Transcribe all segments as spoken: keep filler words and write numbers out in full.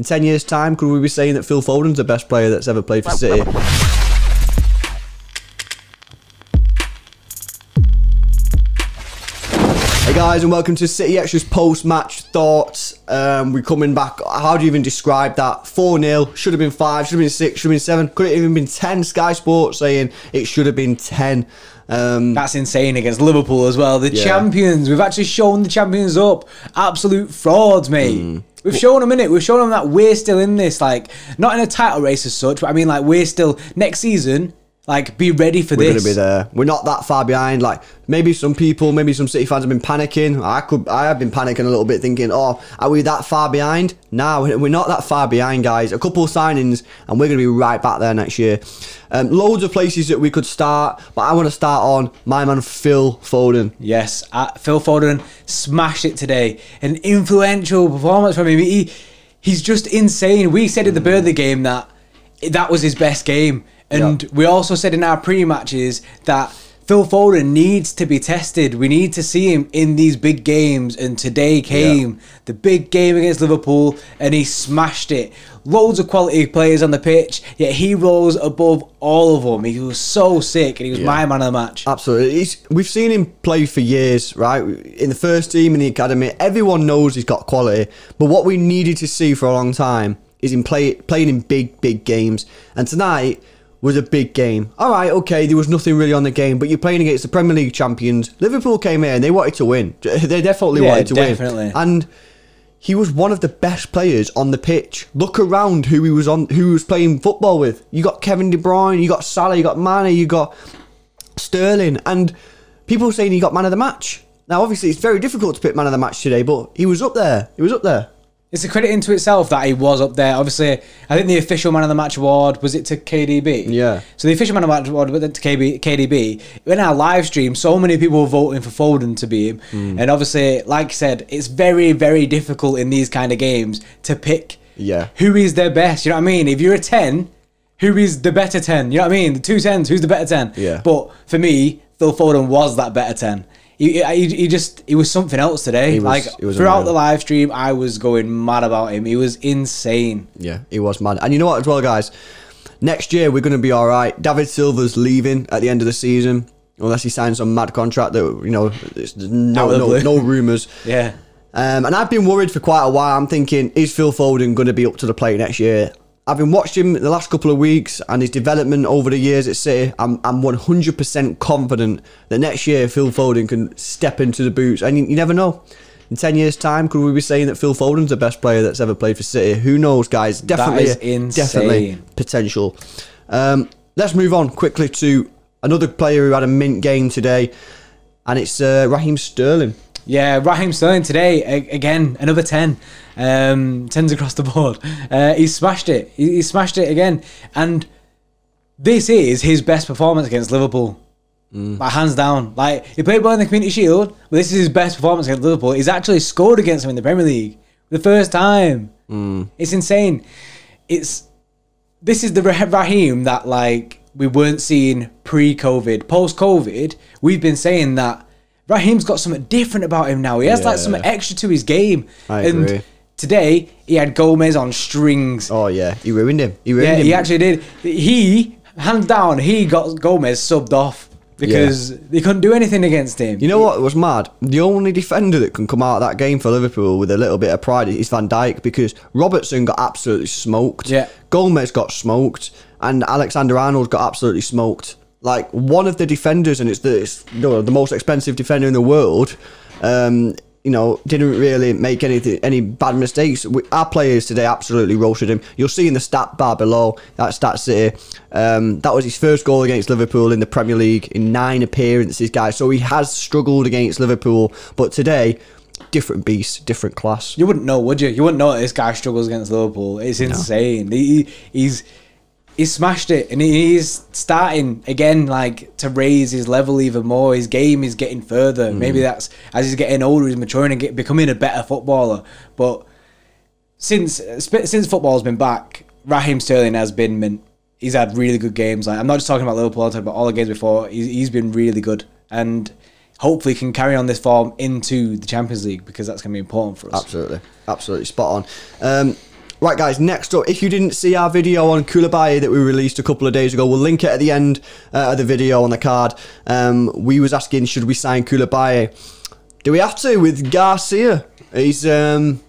In ten years' time, could we be saying that Phil Foden's the best player that's ever played for City? Hey guys, and welcome to City Extra's post-match thoughts. Um, we're coming back. How do you even describe that? four nil, should have been five, should have been six, should have been seven, could it have even been ten? Sky Sports saying it should have been ten. Um, That's insane against Liverpool as well. The yeah. champions, we've actually shown the champions up. Absolute frauds, mate. Mm. We've shown them in it. We've shown them that we're still in this, like, not in a title race as such, but I mean, like, we're still, next season... Like, be ready for We're this. We're going to be there. We're not that far behind. Like, maybe some people, maybe some City fans have been panicking. I could, I have been panicking a little bit thinking, oh, are we that far behind? No, we're not that far behind, guys. A couple of signings, and we're going to be right back there next year. Um, loads of places that we could start, but I want to start on my man Phil Foden. Yes, uh, Phil Foden smashed it today. An influential performance from him. He, he's just insane. We said at the birthday game that that was his best game. And yep. we also said in our pre-matches that Phil Foden needs to be tested. We need to see him in these big games. And today came yep. the big game against Liverpool, and he smashed it. Loads of quality players on the pitch, yet he rose above all of them. He was so sick, and he was yeah. my man of the match. Absolutely. He's, we've seen him play for years, right? In the first team, in the academy, everyone knows he's got quality. But what we needed to see for a long time is him play, playing in big, big games. And tonight... was a big game. All right, okay, there was nothing really on the game, but you're playing against the Premier League champions. Liverpool came here and they wanted to win. They definitely yeah, wanted to definitely. win. And he was one of the best players on the pitch. Look around who he was on, who he was playing football with. You got Kevin De Bruyne, you got Salah, you got Mané, you got Sterling, and people were saying he got man of the match. Now, obviously, it's very difficult to pick man of the match today, but he was up there. He was up there. It's a credit into itself that he was up there. Obviously, I think the official man of the match award, was it to K D B? Yeah. So the official man of the match award went to K D B. In our live stream, so many people were voting for Foden to be him. Mm. And obviously, like I said, it's very, very difficult in these kind of games to pick yeah. who is their best. You know what I mean? If you're a ten, who is the better ten? You know what I mean? The two tens, who's the better ten? Yeah. But for me, Phil Foden was that better ten. He, he, he just, he was something else today. He was, like, he was throughout unreal. the live stream, I was going mad about him. He was insane. Yeah, he was mad. And you know what as well, guys? Next year, we're going to be all right. David Silva's leaving at the end of the season, unless he signs some mad contract that, you know, there's no, no, no rumours. yeah. Um, and I've been worried for quite a while. I'm thinking, is Phil Foden going to be up to the plate next year? I've been watching him the last couple of weeks and his development over the years at City. I'm, I'm one hundred percent confident that next year Phil Foden can step into the boots. And you, you never know. In ten years' time, could we be saying that Phil Foden's the best player that's ever played for City? Who knows, guys? Definitely, that is insane. Definitely potential. Um, let's move on quickly to another player who had a mint game today, and it's uh, Raheem Sterling. Yeah, Raheem Sterling today, again, another ten. Um, tens across the board. Uh, he smashed it. He, he smashed it again. And this is his best performance against Liverpool. Mm. Like, hands down. Like, he played well in the Community Shield, but this is his best performance against Liverpool. He's actually scored against them in the Premier League. The first time. Mm. It's insane. It's This is the Raheem that, like, we weren't seeing pre-COVID. Post-COVID, we've been saying that Raheem's got something different about him now. He has yeah. like something extra to his game. I and agree. Today he had Gómez on strings. Oh yeah, he ruined him. He ruined yeah, him. He actually did. He hands down, he got Gómez subbed off because yeah. they couldn't do anything against him. You know what was mad? The only defender that can come out of that game for Liverpool with a little bit of pride is Van Dijk, because Robertson got absolutely smoked. Yeah. Gómez got smoked, and Alexander-Arnold got absolutely smoked. Like, one of the defenders, and it's the, it's, you know, the most expensive defender in the world, um, you know, didn't really make anything, any bad mistakes. We, our players today absolutely roasted him. You'll see in the stat bar below, that stat City. Um, that was his first goal against Liverpool in the Premier League in nine appearances, guys. So he has struggled against Liverpool, but today... different beast, different class. You wouldn't know, would you? You wouldn't know that this guy struggles against Liverpool. It's insane. No. He, he's... He smashed it, and he's starting again, like, to raise his level even more. His game is getting further. Mm. Maybe that's as he's getting older, he's maturing and get, becoming a better footballer. But since since football's been back, Raheem Sterling has been mint. He's had really good games. Like, I'm not just talking about Liverpool. I'm talking about all the games before. He's, he's been really good, and hopefully can carry on this form into the Champions League, because that's going to be important for us. Absolutely, absolutely spot on. Um, Right, guys, next up, if you didn't see our video on Koulibaly that we released a couple of days ago, we'll link it at the end uh, of the video on the card. Um, we was asking, should we sign Koulibaly? Do we have to with Garcia? He's, um,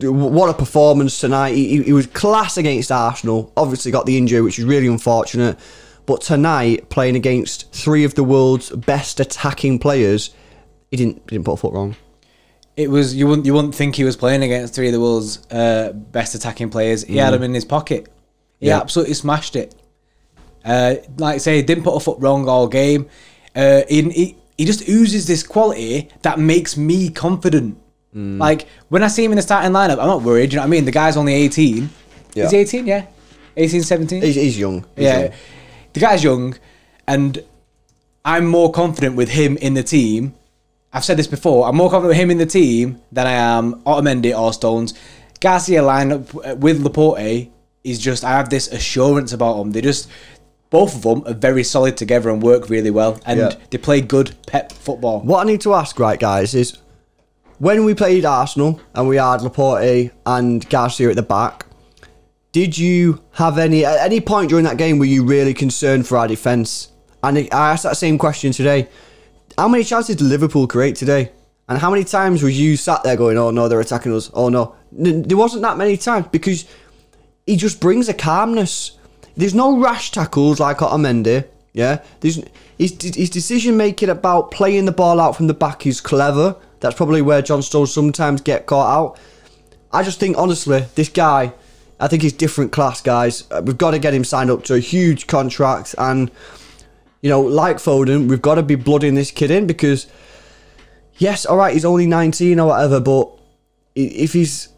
what a performance tonight. He, he was class against Arsenal. Obviously got the injury, which is really unfortunate. But tonight, playing against three of the world's best attacking players, he didn't, he didn't put a foot wrong. It was you wouldn't you wouldn't think he was playing against three of the world's uh, best attacking players. He mm. had him in his pocket. He yeah. absolutely smashed it. Uh, like I say, he didn't put a foot wrong all game. Uh, he, he he just oozes this quality that makes me confident. Mm. Like when I see him in the starting lineup, I'm not worried. You know what I mean? The guy's only eighteen. Yeah. Is he eighteen? Yeah, eighteen, seventeen. He's, he's young. He's yeah, young. The guy's young, and I'm more confident with him in the team. I've said this before, I'm more confident with him in the team than I am Otamendi or Stones. Garcia lined up with Laporte is just, I have this assurance about them. They just, both of them are very solid together and work really well. And yeah. they play good pep football. What I need to ask, right, guys, is when we played Arsenal and we had Laporte and Garcia at the back, did you have any, at any point during that game, were you really concerned for our defence? And I asked that same question today. How many chances did Liverpool create today? And how many times was you sat there going, oh no, they're attacking us, oh no? There wasn't that many times because he just brings a calmness. There's no rash tackles like Otamendi, yeah? There's, his, his decision-making about playing the ball out from the back is clever. That's probably where John Stones sometimes get caught out. I just think, honestly, this guy, I think he's different class, guys. We've got to get him signed up to a huge contract and... You know, like Foden, we've got to be blooding this kid in because, yes, all right, he's only nineteen or whatever, but if he's,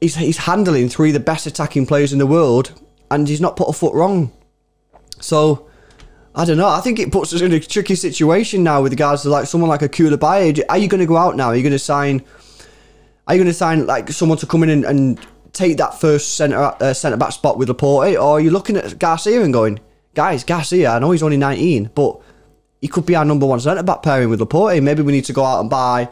he's he's handling three of the best attacking players in the world and he's not put a foot wrong. So, I don't know. I think it puts us in a tricky situation now with regards to like someone like a Koulibaly. Are you going to go out now? Are you going to sign? Are you going to sign like someone to come in and, and take that first centre uh, centre back spot with Laporte, or are you looking at Garcia and going? Guys, Garcia, I know he's only nineteen, but he could be our number one centre-back pairing with Laporte. Maybe we need to go out and buy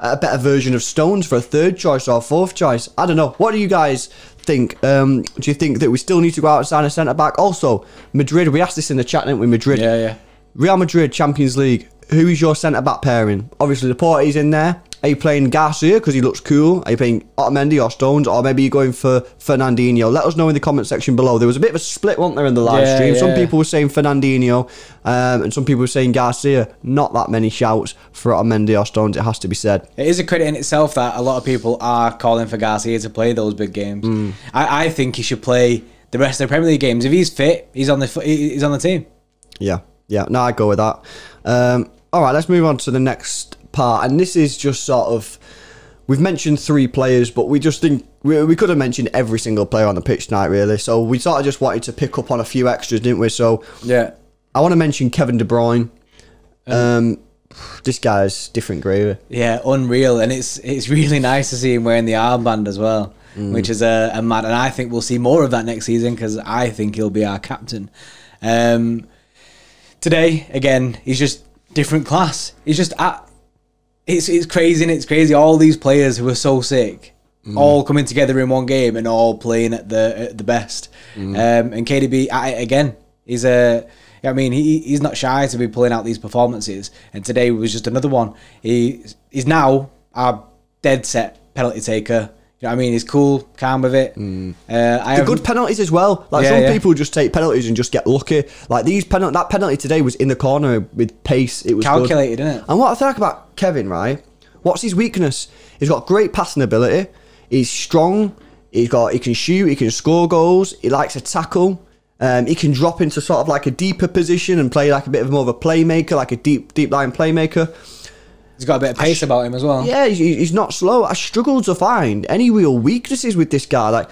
a better version of Stones for a third choice or a fourth choice. I don't know. What do you guys think? Um, do you think that we still need to go out and sign a centre-back? Also, Madrid, we asked this in the chat, didn't we, Madrid? Yeah, yeah. Real Madrid, Champions League, who is your centre-back pairing? Obviously, Laporte's in there. Are you playing Garcia because he looks cool? Are you playing Otamendi or Stones? Or maybe you're going for Fernandinho? Let us know in the comment section below. There was a bit of a split, wasn't there, in the live yeah, stream? Yeah. Some people were saying Fernandinho um, and some people were saying Garcia. Not that many shouts for Otamendi or Stones, it has to be said. It is a credit in itself that a lot of people are calling for Garcia to play those big games. Mm. I, I think he should play the rest of the Premier League games. If he's fit, he's on the, he's on the team. Yeah, yeah. No, I'd go with that. Um, all right, let's move on to the next... part, and this is just sort of, we've mentioned three players, but we just think we, we could have mentioned every single player on the pitch tonight, really. So we sort of just wanted to pick up on a few extras, didn't we? So yeah, I want to mention Kevin De Bruyne. Um, um this guy's different gravy. Yeah, unreal, and it's it's really nice to see him wearing the armband as well, mm. which is a, a mad. And I think we'll see more of that next season because I think he'll be our captain. Um, today again, he's just different class. He's just at. It's, it's crazy, and it's crazy. All these players who are so sick, mm. all coming together in one game and all playing at the at the best. Mm. Um, and K D B at it again. He's a, I mean, he he's not shy to be pulling out these performances. And today was just another one. He is now our dead set penalty taker. You know what I mean? He's cool, calm with it. Mm. Uh, I the good penalties as well. Like yeah, some yeah. people just take penalties and just get lucky. Like these penalty, that penalty today was in the corner with pace. It was calculated, good. Isn't it? And what I think about Kevin, right? What's his weakness? He's got great passing ability. He's strong. He's got. He can shoot. He can score goals. He likes to tackle. Um, he can drop into sort of like a deeper position and play like a bit of more of a playmaker, like a deep deep line playmaker. He's got a bit of pace about him as well. Yeah, he's, he's not slow. I struggled to find any real weaknesses with this guy. Like,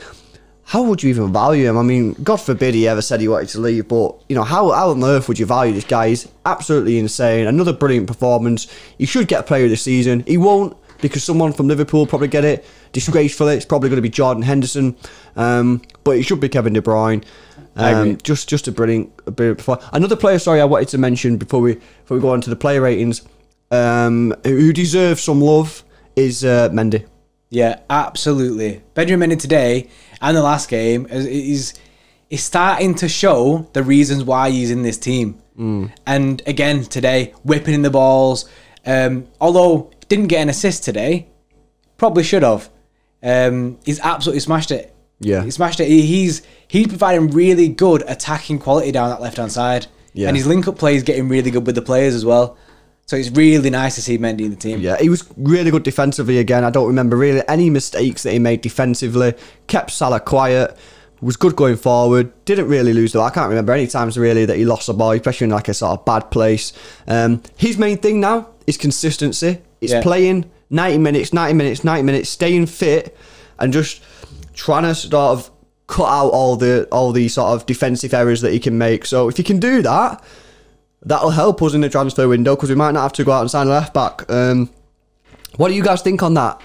how would you even value him? I mean, God forbid he ever said he wanted to leave, but, you know, how, how on earth would you value this guy? He's absolutely insane. Another brilliant performance. He should get a player of the season. He won't because someone from Liverpool will probably get it. Disgracefully, it's probably going to be Jordan Henderson, um, but it should be Kevin De Bruyne. Um, just just a brilliant, a brilliant performance. Another player, sorry, I wanted to mention before we, before we go on to the player ratings, Um, who deserves some love is uh, Mendy. Yeah, absolutely. Benjamin Mendy today and the last game is is starting to show the reasons why he's in this team. Mm. And again today, whipping in the balls. Um, although didn't get an assist today, probably should have. Um, he's absolutely smashed it. Yeah, he smashed it. He, he's he's providing really good attacking quality down that left hand side. Yeah, and his link up play is getting really good with the players as well. So it's really nice to see Mendy in the team. Yeah, he was really good defensively again. I don't remember really any mistakes that he made defensively. Kept Salah quiet. Was good going forward. Didn't really lose though. I can't remember any times really that he lost the ball, especially in like a sort of bad place. Um, his main thing now is consistency. It's yeah. playing ninety minutes, ninety minutes, ninety minutes, staying fit, and just trying to sort of cut out all the all the sort of defensive errors that he can make. So if he can do that, that'll help us in the transfer window, because we might not have to go out and sign a left back. Um, what do you guys think on that?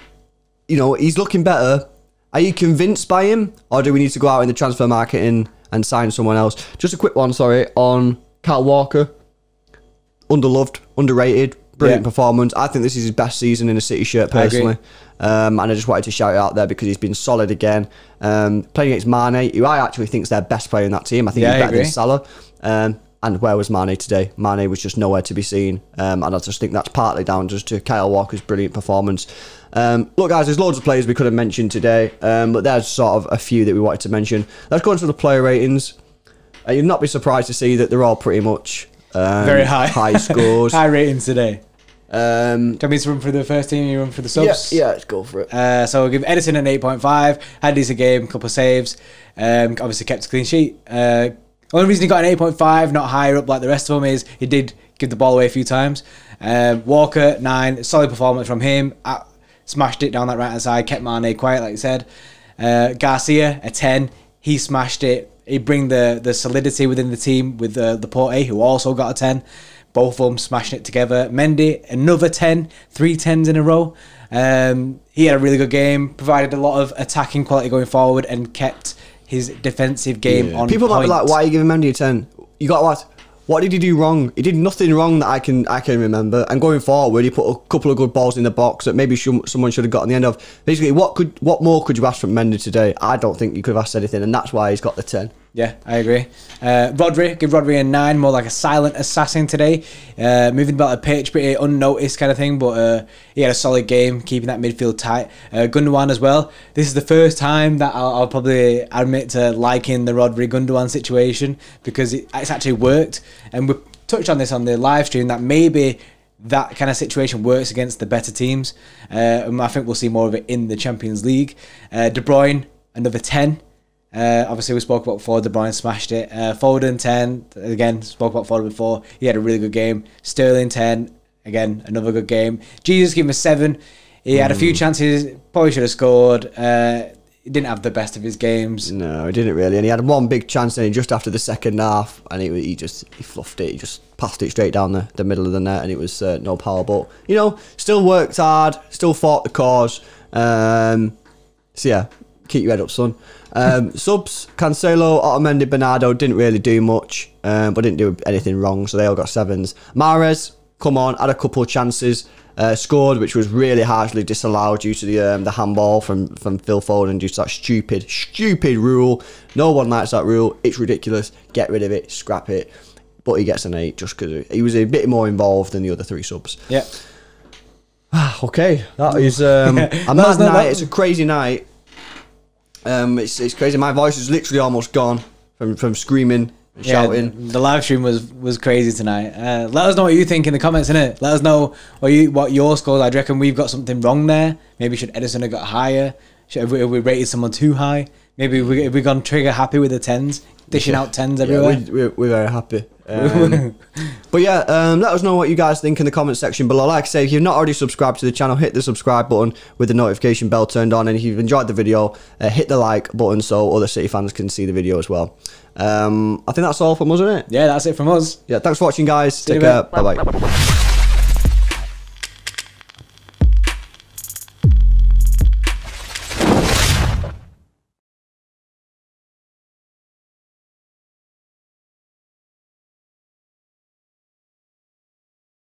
You know, he's looking better. Are you convinced by him, or do we need to go out in the transfer market and, and sign someone else? Just a quick one, sorry, on Kyle Walker. Underloved, underrated, brilliant yeah. performance. I think this is his best season in a City shirt, personally. I um, and I just wanted to shout it out there because he's been solid again. Um, playing against Mane, who I actually think is their best player in that team. I think yeah, he's better than Salah. Um, And where was Mane today? Mane was just nowhere to be seen. Um, and I just think that's partly down just to Kyle Walker's brilliant performance. Um, look, guys, there's loads of players we could have mentioned today. Um, but there's sort of a few that we wanted to mention. Let's go into the player ratings. Uh, you'd not be surprised to see that they're all pretty much um, very high. High scores. High ratings today. Um, Do you want me to run for the first team? You run for the subs? Yeah, yeah, let's go for it. Uh, so we'll give Ederson an eight point five. Had a decent game, couple of saves. Um, obviously kept a clean sheet. Uh, Only reason he got an eight point five, not higher up like the rest of them, is he did give the ball away a few times. Um, Walker, nine. Solid performance from him. I smashed it down that right-hand side. Kept Mane quiet, like you said. Uh, Garcia, a ten. He smashed it. He bring the, the solidity within the team with uh, Laporte, who also got a ten. Both of them smashing it together. Mendy, another ten. Three tens in a row. Um, he had a really good game. Provided a lot of attacking quality going forward and kept his defensive game yeah. on People point. Might be like, why are you giving Mendy a ten? You got what? What did he do wrong? He did nothing wrong that I can I can remember. And going forward, he put a couple of good balls in the box that maybe sh someone should have gotten the end of. Basically, what could what more could you ask from Mendy today? I don't think you could have asked anything, and that's why he's got the ten. Yeah, I agree. Uh, Rodri, give Rodri a nine, more like a silent assassin today. Uh, moving about the pitch, pretty unnoticed kind of thing, but uh, he had a solid game, keeping that midfield tight. Uh, Gundogan as well. This is the first time that I'll, I'll probably admit to liking the Rodri-Gundogan situation, because it, it's actually worked. And we touched on this on the live stream, that maybe that kind of situation works against the better teams. Uh, and I think we'll see more of it in the Champions League. Uh, De Bruyne, another ten. Uh, obviously, we spoke about before. De Bruyne smashed it. Uh, Foden, ten. Again, spoke about Foden before. He had a really good game. Sterling, ten. Again, another good game. Jesus gave him a seven. He mm. had a few chances. Probably should have scored. Uh, he didn't have the best of his games. No, he didn't really. And he had one big chance in just after the second half. And he, he just he fluffed it. He just passed it straight down the, the middle of the net. And it was uh, no power. But, you know, still worked hard. Still fought the cause. Um, so, yeah. Keep your head up, son. Um, subs, Cancelo, Otamendi, Bernardo didn't really do much, um, but didn't do anything wrong, so they all got sevens. Mahrez, come on, had a couple of chances, uh, scored, which was really harshly disallowed due to the um, the handball from, from Phil Foden, due to that stupid, stupid rule. No one likes that rule. It's ridiculous. Get rid of it. Scrap it. But he gets an eight just because he was a bit more involved than the other three subs. Yeah. Okay, that is um, a mad night. It's a crazy night. Um, it's, it's crazy. My voice is literally almost gone from, from screaming and yeah, shouting. The live stream was, was crazy tonight. Uh, let us know what you think in the comments, innit? Let us know what, you, what your scores are. Do you reckon we've got something wrong there? Maybe should Ederson have got higher? Should, have, we, have we rated someone too high? Maybe have we, have we gone trigger happy with the tens? Dishing yeah. out tens everywhere? Yeah, we're, we're, we're very happy. Um, but yeah, um, let us know what you guys think in the comment section below. Like I say, if you've not already subscribed to the channel, hit the subscribe button with the notification bell turned on. And if you've enjoyed the video, uh, hit the like button so other City fans can see the video as well. um, I think that's all from us, isn't it? Yeah, that's it from us. Yeah, thanks for watching, guys. See Take care. Bye bye.